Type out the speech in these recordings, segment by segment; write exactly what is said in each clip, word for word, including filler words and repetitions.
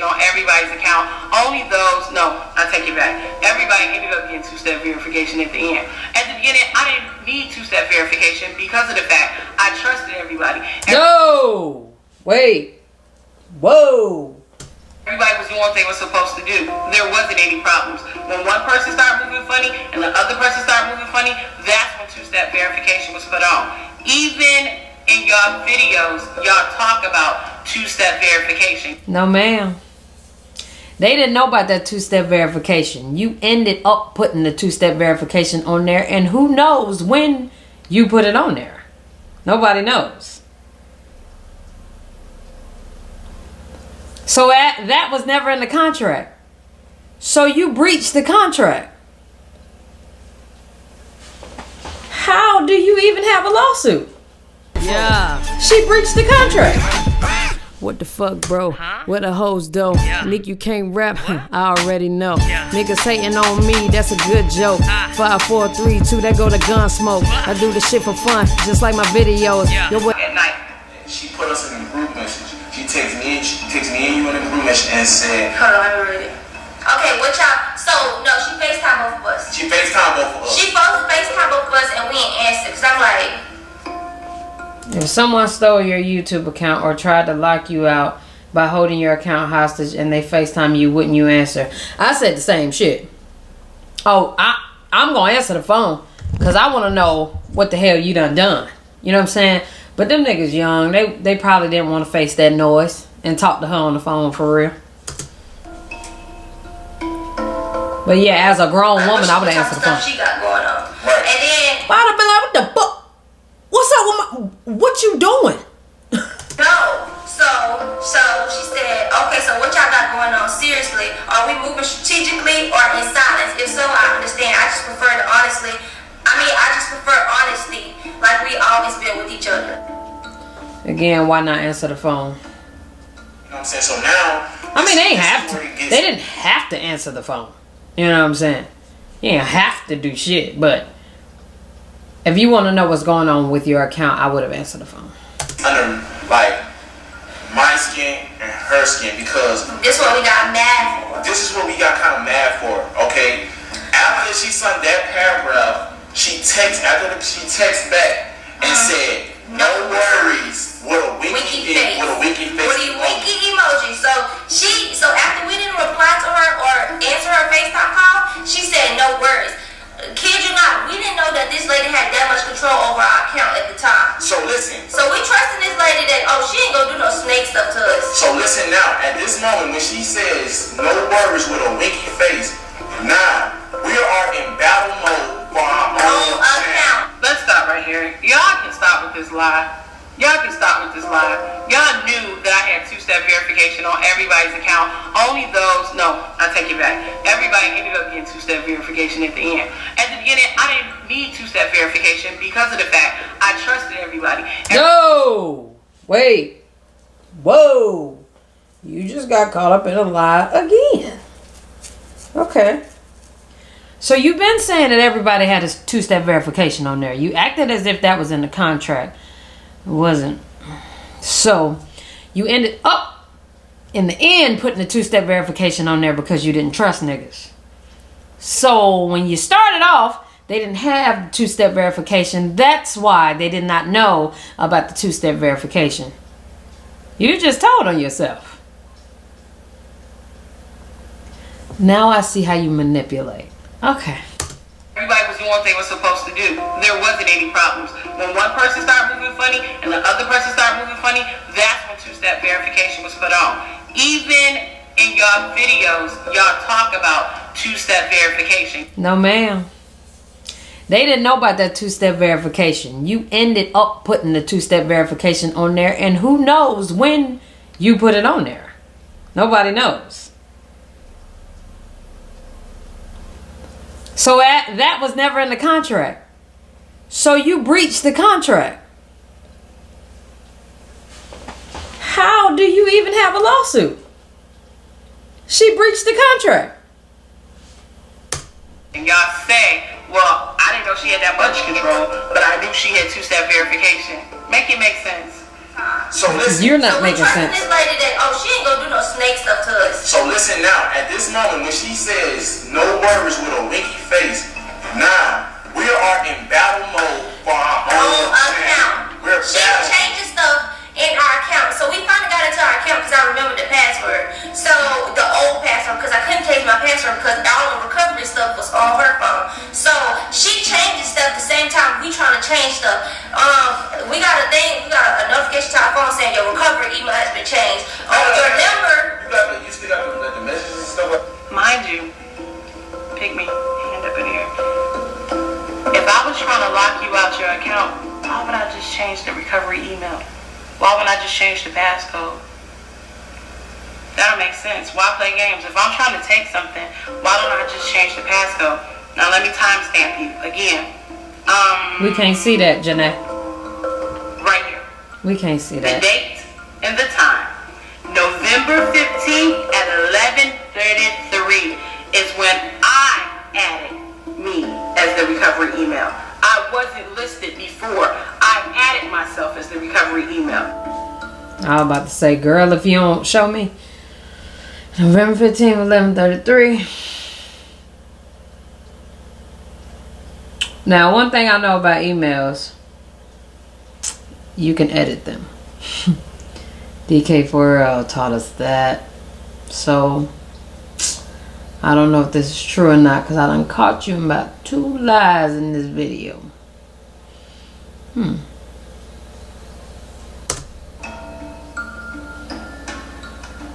verification on everybody's account. Only those, no, I take it back. Everybody ended up getting two-step verification at the end. At the beginning, I didn't need two-step verification because of the fact I trusted everybody. Every no! Wait. Whoa! Everybody was doing what they were supposed to do. There wasn't any problems. When one person started moving funny and the other person started moving funny, that's when two-step verification was put on. Even in y'all videos, y'all talk about two-step verification. No, ma'am. They didn't know about that two-step verification. You ended up putting the two-step verification on there, and who knows when you put it on there. Nobody knows. So that, that was never in the contract. So you breached the contract. How do you even have a lawsuit? Yeah. She breached the contract. What the fuck, bro? Huh? What a hoes do? Yeah. Nick, you can't rap? I already know. Yeah. Niggas hating on me, that's a good joke. Uh. Five, four, three, two, that go to gun smoke. Uh. I do this shit for fun, just like my videos. Yeah. Yo, at night, she put us in a group message. She takes me, she takes me and you in the room and said, hold on, I haven't read it. Okay, what y'all, so, no, she FaceTime both of us. She FaceTime both of us. She both FaceTime both of us and we ain't answered, because I'm like. If someone stole your YouTube account or tried to lock you out by holding your account hostage and they FaceTime you, wouldn't you answer? I said the same shit. Oh, I, I'm going to answer the phone, because I want to know what the hell you done done. You know what I'm saying? But them niggas young, they they probably didn't want to face that noise and talk to her on the phone for real. But yeah, as a grown woman, I would answer the phone. She got going on. And then I'd have been like, what the fuck? What's up with my, what you doing? No. So so she said, okay, so what y'all got going on seriously? Are we moving strategically or in silence? If so, I understand. I just prefer to honestly I mean, I just prefer honesty, like we always been with each other. Again, why not answer the phone? You know what I'm saying? So now, I mean, they ain't have to. They didn't have to answer the phone. You know what I'm saying? You ain't have to do shit, but if you want to know what's going on with your account, I would have answered the phone. Under, like, my skin and her skin, because this is what we got mad for. This is what we got kind of mad for, okay? After she sung that paragraph, She texts after the, she texts back and um, said, "No worries." With a winky, winky face. With a winky face. With a winky emoji. So she, so after we didn't reply to her or answer her FaceTime call, she said, "No worries." Kid you not, we didn't know that this lady had that much control over our account at the time. So listen. So we trusting this lady that oh she ain't gonna do no snake stuff to us. So listen now. At this moment when she says no worries with a winky face, now we are in battle mode. Let's stop right here. Y'all can stop with this lie. Y'all can stop with this lie. Y'all knew that I had two-step verification on everybody's account. Only those, no, I take it back. Everybody ended up getting two-step verification at the end. At the beginning, I didn't need two-step verification because of the fact I trusted everybody. Every no! Wait. Whoa. You just got caught up in a lie again. Okay. So you've been saying that everybody had a two-step verification on there. You acted as if that was in the contract. It wasn't. So you ended up, in the end, putting the two-step verification on there because you didn't trust niggas. So when you started off, they didn't have two-step verification. That's why they did not know about the two-step verification. You just told on yourself. Now I see how you manipulate. Okay. Everybody was doing what they were supposed to do. There wasn't any problems. When one person started moving funny and the other person started moving funny, that's when two-step verification was put on. Even in y'all videos, y'all talk about two-step verification. No, ma'am. They didn't know about that two-step verification. You ended up putting the two-step verification on there, and who knows when you put it on there. Nobody knows. So that, that was never in the contract. So you breached the contract. How do you even have a lawsuit? She breached the contract. And y'all say, well, I didn't know she had that much control, but I knew she had two-step verification. Make it make sense. So listen. You're not so making sense. This lady that, oh, she ain't gonna do no snake stuff to us. listen now, at this moment when she says no words with a winky face, now we are in battle mode for our own account. We're she battling. Changes stuff in our account. So we finally got into our account because I remembered the password. So the old password, because I couldn't change my password because all the recovery stuff was on her phone. So she changes stuff the same time we trying to change stuff. Um, we got a thing, we got a notification to our phone saying your recovery email has been changed. Oh, um, your number. You got to, you still got to let the messages and stuff up. Mind you, pick me, hand up in here. If I was trying to lock you out your account, why would I just change the recovery email? Why would I just change the passcode? That don't make sense. Why play games? If I'm trying to take something, why don't I just change the passcode? Now let me timestamp you again. Um, we can't see that, Janae. Right here. We can't see that. The date and the time. November fifteenth at eleven thirty-three is when I added me as the recovery email. I wasn't listed before. I added myself as the recovery email. I was about to say, girl, if you don't show me. November fifteenth, eleven thirty-three. Now, one thing I know about emails, you can edit them. D K four L taught us that. So, I don't know if this is true or not because I done caught you in about two lies in this video. Hmm.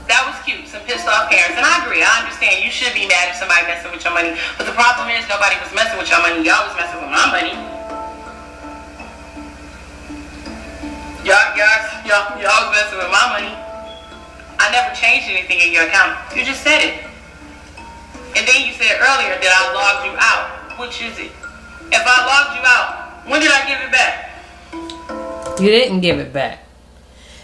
That was cute. Some pissed off parents. And I agree. I understand. You should be mad if somebody messing with your money. But the problem is nobody was messing with your money. Y'all was messing with my money. Y'all y'all, y'all was messing with my money. I never changed anything in your account. You just said it. And then you said earlier that I logged you out. Which is it? If I logged you out, when did I give it back? You didn't give it back.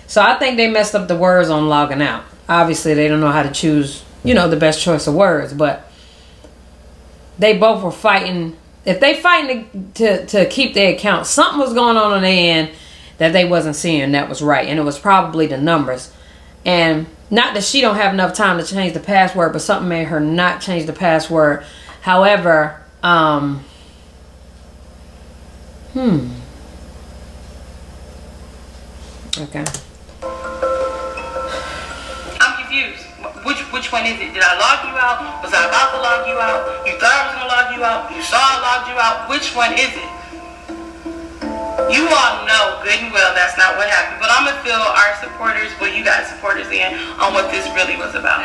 So I think they messed up the words on logging out. Obviously, they don't know how to choose, you know, the best choice of words. But they both were fighting. If they fighting to, to, to keep their account, something was going on on their end that they wasn't seeing that was right. And it was probably the numbers. And not that she don't have enough time to change the password, but something made her not change the password. However, um, hmm. Okay. I'm confused. Which which one is it? Did I log you out? Was I about to log you out? You thought I was gonna log you out? You saw I logged you out? Which one is it? You all know good and well that's not what happened, but I'm gonna fill our supporters, well, you guys supporters in on what this really was about.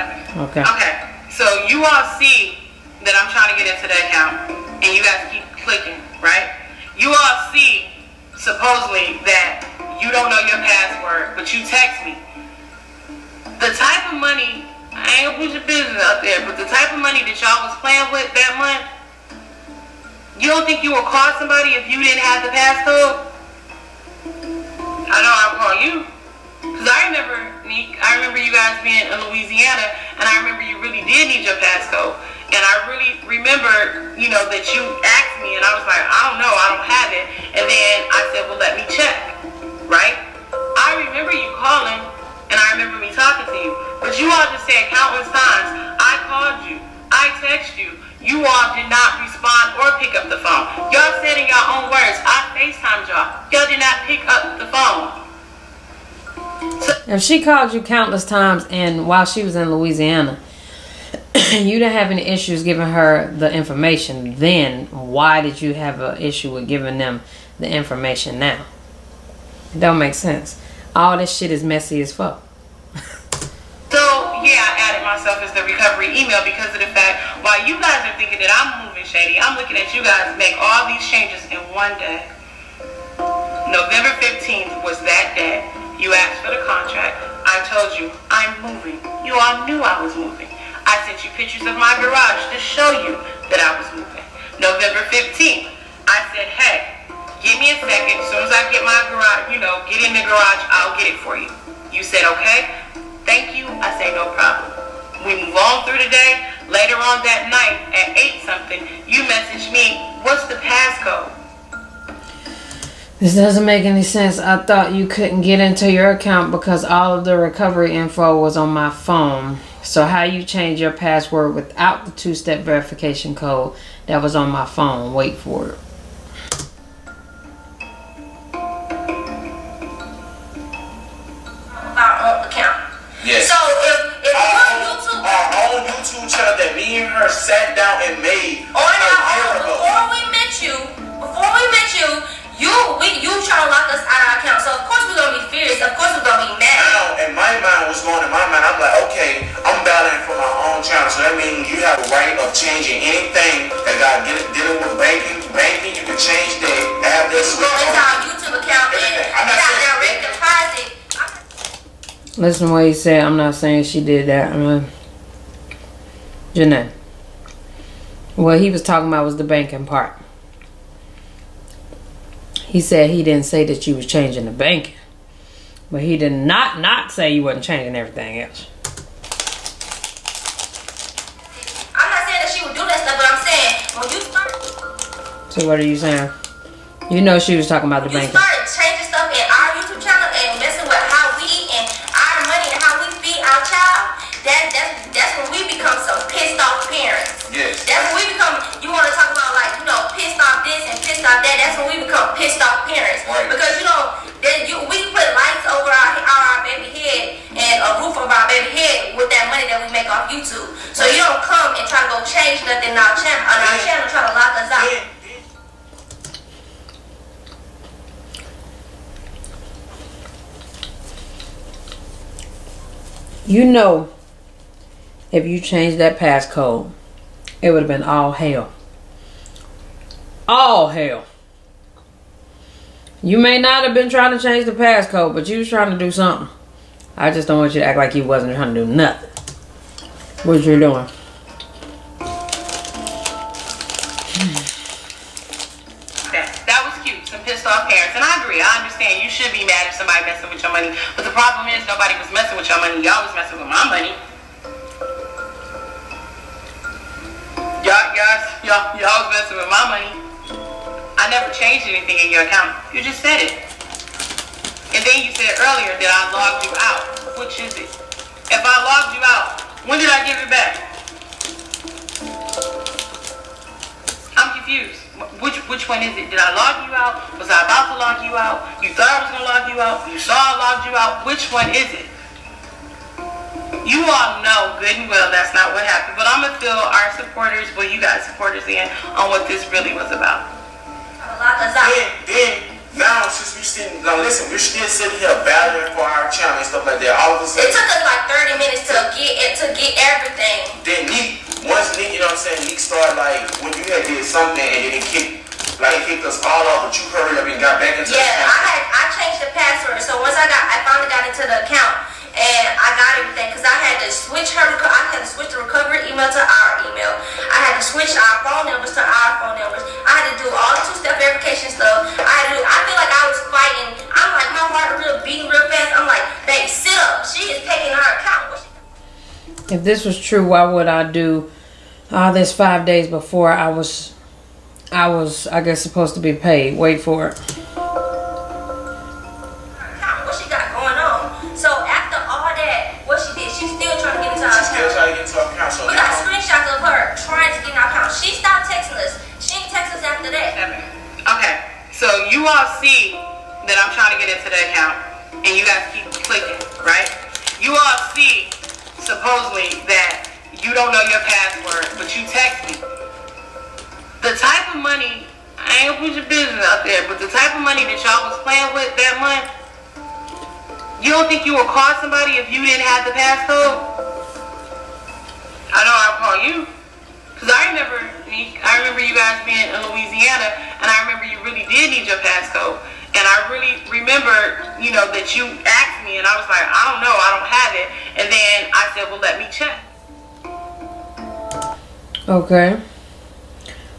Okay. Okay. So you all see that I'm trying to get into that account, and you guys keep clicking, right? You all see supposedly that you don't know your password, but you text me. The type of money, I ain't gonna put your business out there, but the type of money that y'all was playing with that month, you don't think you would call somebody if you didn't have the passcode? I know I'll call you. Because I remember, Nick, I remember you guys being in Louisiana, and I remember you really did need your passcode. And I really remember, you know, that you asked me, and I was like, I don't know, I don't have it. And then I said, well, let me check, right? I remember you calling, and I remember me talking to you. But you all just said countless times, I called you, I text you. You all did not respond or pick up the phone. Y'all said in y'all own words, I FaceTimed y'all. Y'all did not pick up the phone. So if she called you countless times and while she was in Louisiana, and you didn't have any issues giving her the information, then why did you have an issue with giving them the information now? It don't make sense. All this shit is messy as fuck. So, yeah, I added myself as the recovery email because of the fact, while you guys are thinking that I'm moving shady, I'm looking at you guys make all these changes in one day. November fifteenth was that day. You asked for the contract. I told you, I'm moving. You all knew I was moving. I sent you pictures of my garage to show you that I was moving. November fifteenth, I said, hey, give me a second. As soon as I get my garage, you know, get in the garage, I'll get it for you. You said, okay. Thank you. I say no problem. We move on through the day. Later on that night at eight something, you message me, what's the passcode? This doesn't make any sense. I thought you couldn't get into your account because all of the recovery info was on my phone. So how you change your password without the two-step verification code that was on my phone. Wait for it. Our account. Yes. So if, if our, own, YouTube, our own YouTube channel that me and her sat down and made on our own before we met you, before we met you, you we you trying to lock us out of our account. So of course we're gonna be furious. Of course we're gonna be mad. Now, in my mind, what's going in my mind? I'm like, okay, I'm battling for my own channel, so that means you have a right of changing anything that got dealing with banking. Banking, you can change that. Have this. Go into our YouTube account and I'm not saying direct deposit. Listen to what he said. I'm not saying she did that. I mean, Janae. What he was talking about was the banking part. He said he didn't say that you was changing the banking. But he did not not say you wasn't changing everything else. I'm not saying that she would do that stuff, but I'm saying when you start. So what are you saying? You know she was talking about the banking. That's when we become pissed off parents, right? Because you know that you we put lights over our our baby head and a roof over our baby head with that money that we make off YouTube. So you don't come and try to go change nothing on our channel, on our channel, try to lock us out. You know, if you changed that passcode, it would have been all hell. All hell. You may not have been trying to change the passcode, but you was trying to do something. I just don't want you to act like you wasn't trying to do nothing. What you doing? That, that was cute. Some pissed off parents. And I agree. I understand you should be mad if somebody messing with your money. But the problem is nobody was messing with your money. Y'all was messing with my money. Y'all, y'all, y'all was messing with my money. I never changed anything in your account. You just said it. And then you said earlier that I logged you out. Which is it? If I logged you out, when did I give it back? I'm confused. Which which one is it? Did I log you out? Was I about to log you out? You thought I was going to log you out? You saw I logged you out? Which one is it? You all know good and well that's not what happened. But I'm going to fill our supporters, well, you guys supporters in, on what this really was about. Then, then, now since we still, now listen, we're still sitting here battling for our channel and stuff like that. All of a sudden, it took us like thirty minutes to get it, to get everything. Then Neek, once Neek, you know what I'm saying, Neek started like when you had did something and it kicked, like it kicked us all off, but you hurried up and got back into. Yeah, the I had I changed the password, so once I got, I finally got into the account. And I got everything because I had to switch her. I had to switch the recovery email to our email. I had to switch our phone numbers to our phone numbers. I had to do all the two-step verification stuff. I had to. I feel like I was fighting. I'm like my heart real beating real fast. I'm like, babe, sit up. She is taking her account. If this was true, why would I do all this five days before I was, I was, I guess, supposed to be paid? Wait for it. You all see that I'm trying to get into the account and you guys keep clicking, right? You all see supposedly that you don't know your password, but you text me. The type of money, I ain't gonna put your business out there, but the type of money that y'all was playing with that month, you don't think you would call somebody if you didn't have the passcode? I know I'll call you. Because I remember, I remember you guys being in Louisiana. And I remember you really did need your passcode. And I really remember, you know, that you asked me and I was like, I don't know, I don't have it. And then I said, well, let me check. Okay.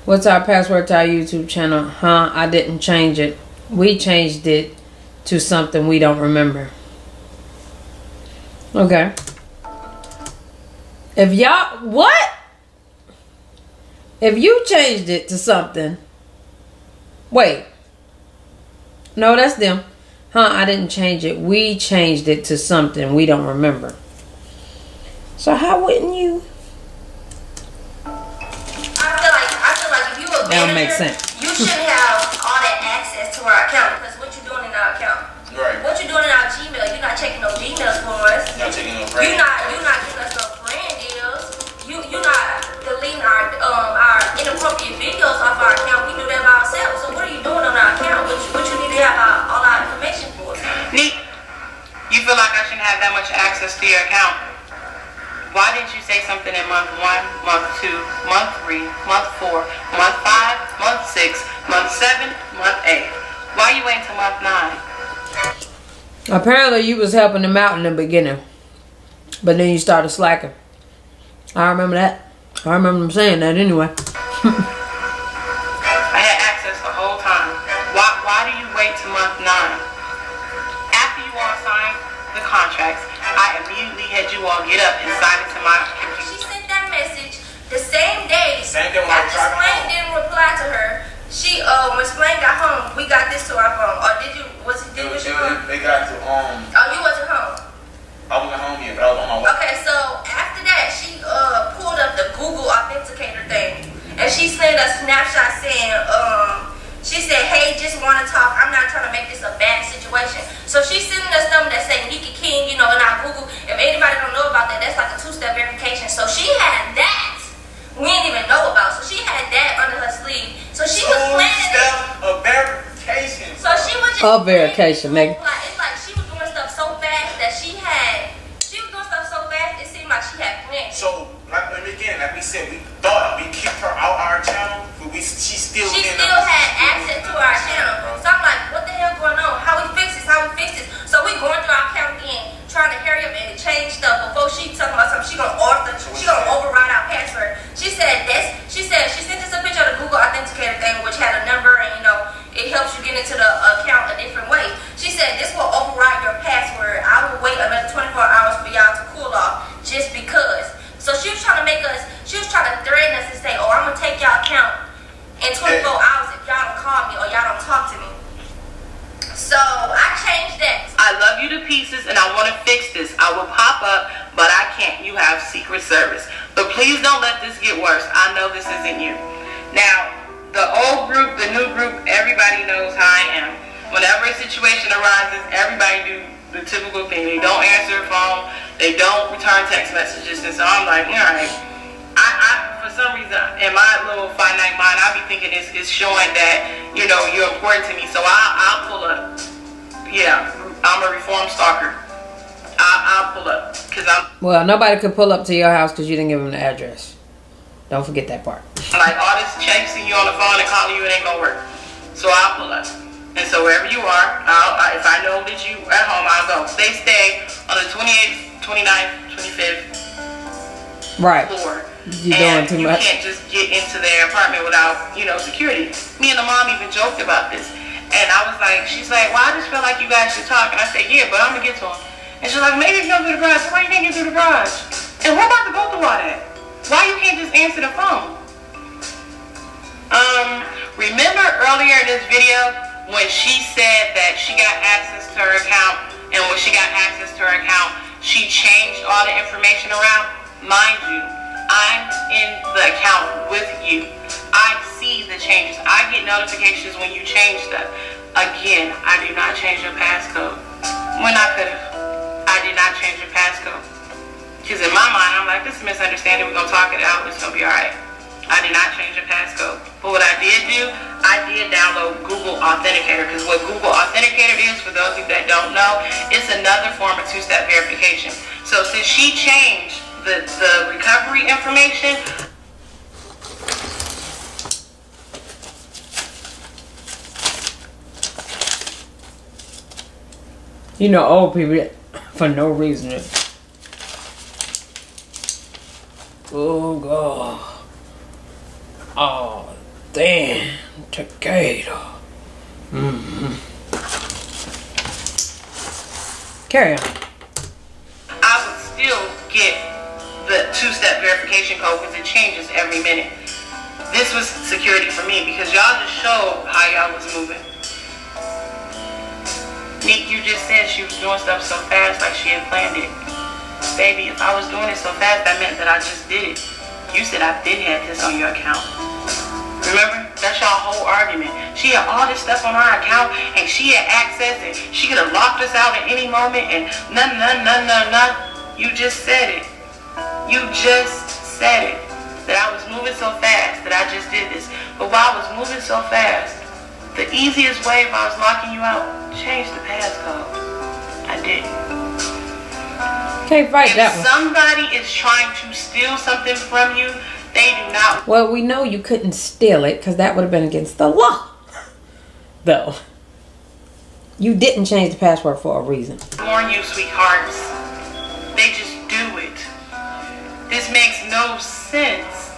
What's our password to our YouTube channel? Huh? I didn't change it. We changed it to something we don't remember. Okay. If y'all, what? If you changed it to something. Wait. No, that's them. Huh, I didn't change it. We changed it to something we don't remember. So how wouldn't you? I feel like I feel like if you were that would make sense. You should have all that access to our account, because what you doing in our account? Right. What you doing in our Gmail? You're not checking no Gmails for us. You're not checking no brand. You're not you're not giving us no brand deals. You you're not deleting our um our inappropriate videos off our account. We do that by ourselves. So what are you doing on our account? What you, what you need to have our, all our information for? Neat. You feel like I shouldn't have that much access to your account? Why didn't you say something in month one, month two, month three, month four, month five, month six, month seven, month eight? Why you waiting till month nine? Apparently you was helping them out in the beginning, but then you started slacking. I remember that. I remember them saying that anyway. I had access the whole time. Why, why do you wait till month nine? After you all signed the contracts, I immediately had you all get up and sign it to my computer. She sent that message the same day. Same day when after Splain didn't reply to her, she uh when Splain got home, we got this to our phone. Or did you? Was it? Did it was, you? It was, they got to home. Um, oh, you wasn't home. I wasn't home yet, but I was on my way. Okay, so after that, she uh pulled up the Google Authenticator thing, and she sent a snapshot saying um. She said, hey, just want to talk. I'm not trying to make this a bad situation. So she's sending us something that say Nika King, you know, and I Google. If anybody don't know about that, that's like a two-step verification. So she had that. We didn't even know about. So she had that under her sleeve. So she was planning stuff. A verification. So she was just a verification, Megan. Like, it's like she was doing stuff so fast that she had. She was doing stuff so fast it seemed like she had planned. So like again, like we said, we thought we kicked her out our channel, but we she still she still up. had access to our channel. So I'm like, what the hell going on? How we fix this? How we fix this? So we going through our account again, trying to hurry up and change stuff before she talking about something. She gonna author, she gonna override our password. She said this. She said she sent us a picture of the Google Authenticator thing, which had a number, and you know it helps you get into the account a different way. She said this will override your password. I will wait another twenty-four hours for y'all to cool off just because. So she was trying to make us, she was trying to threaten us and say, oh, I'm going to take y'all account in twenty-four hours if y'all don't call me or y'all don't talk to me. So I changed that. I love you to pieces and I want to fix this. I will pop up, but I can't. You have Secret Service. But please don't let this get worse. I know this isn't you. Now, the old group, the new group, everybody knows how I am. Whenever a situation arises, everybody do the typical thing. They don't answer a phone, they don't return text messages, and so I'm like, alright. I, I for some reason in my little finite mind, I be thinking it's, it's showing that, you know, you're important to me. So I I'll pull up. Yeah, I'm a reform stalker. I I'll pull up because I'm well. Nobody could pull up to your house because you didn't give them the address. Don't forget that part. Like all this chasing you on the phone and calling you, it ain't gonna work. So I'll pull up. And so wherever you are, I'll, I, if I know that you at home, I'll go. They stay on the twenty-eighth, twenty-ninth, twenty-fifth right. floor. You're and doing too you much. Can't just get into their apartment without, you know, security. Me and the mom even joked about this. And I was like, she's like, well, I just felt like you guys should talk. And I said, yeah, but I'm going to get to them. And she's like, maybe you can go through the garage. So why you can't get through the garage? And what about the both of all that? Why you can't just answer the phone? Um, remember earlier in this video, when she said that she got access to her account, and when she got access to her account, she changed all the information around? Mind you, I'm in the account with you. I see the changes. I get notifications when you change stuff. Again, I did not change your passcode. When I could have, I did not change your passcode. Because in my mind, I'm like, this is a misunderstanding. We're going to talk it out. It's going to be all right. I did not change your passcode. But what I did do, I did download Google Authenticator, because what Google Authenticator is, for those of you that don't know, it's another form of two-step verification. So since she changed the, the recovery information, you know, old people, for no reason. Oh, God. Oh, damn, Takeda. Mm-hmm. Carry on. I would still get the two-step verification code because it changes every minute. This was security for me because y'all just showed how y'all was moving. Nick, you just said she was doing stuff so fast like she had planned it. baby, if I was doing it so fast, that meant that I just did it. You said I did have this on your account. Remember? That's your whole argument. She had all this stuff on our account, and she had access, and she could have locked us out at any moment, and none, none, none, none, none. You just said it. You just said it. That I was moving so fast, that I just did this. But while I was moving so fast, the easiest way if I was locking you out, change the passcode. I didn't. Can't fight if that one. Somebody is trying to steal something from you, they do not. Well, we know you couldn't steal it because that would have been against the law. Though. You didn't change the password for a reason. Warn you, sweethearts. They just do it. This makes no sense.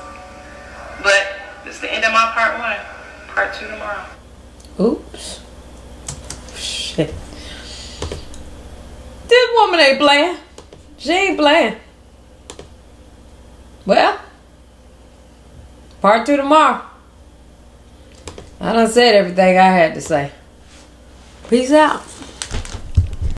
But it's the end of my part one. Part two tomorrow. Oops. Shit. This woman ain't playing. She ain't playing. Well, part two tomorrow. I done said everything I had to say. Peace out.